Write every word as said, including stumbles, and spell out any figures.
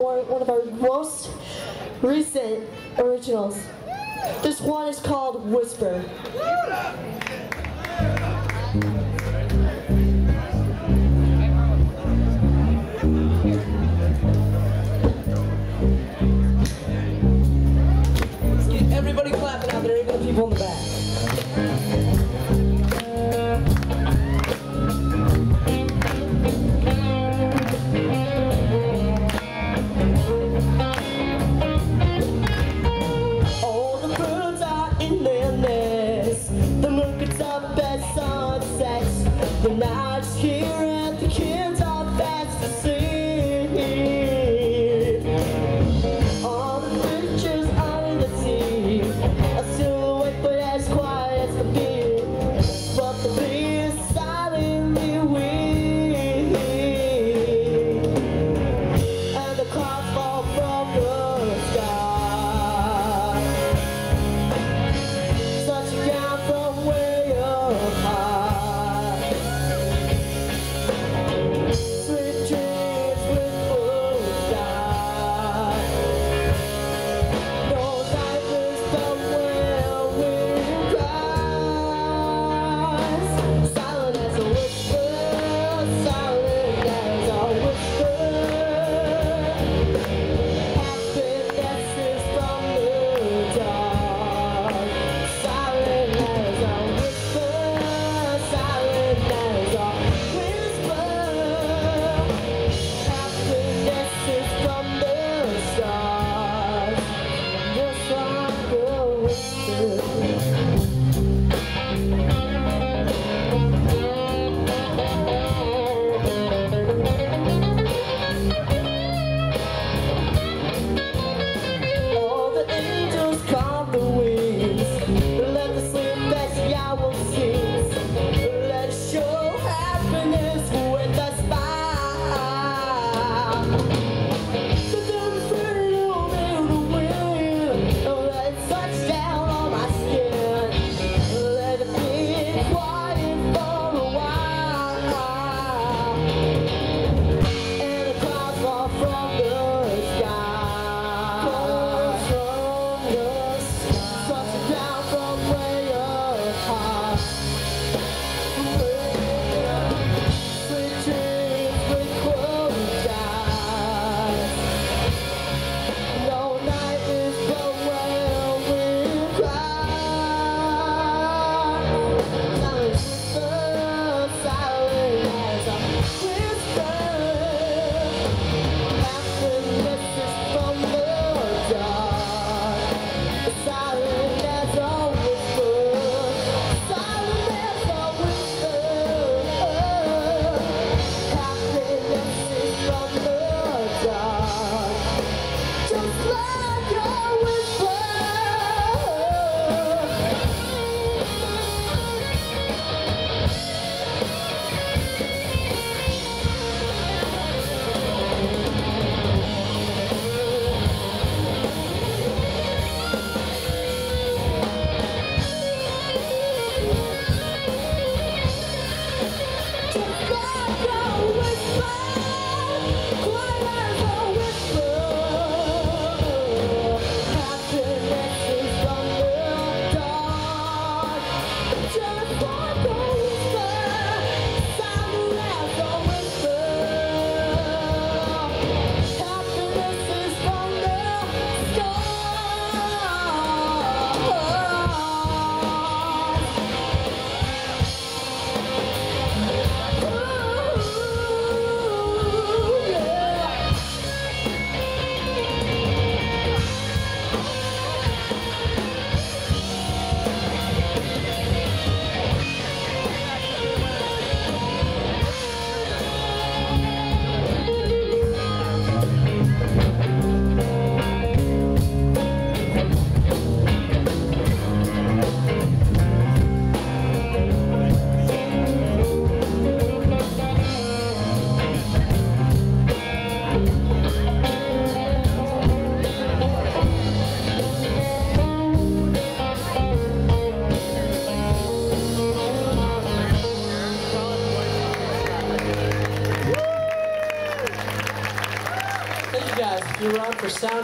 Or one of our most recent originals. This one is called Whisper. Let's get everybody clapping out there, even the people in the back. Look You were on for sound.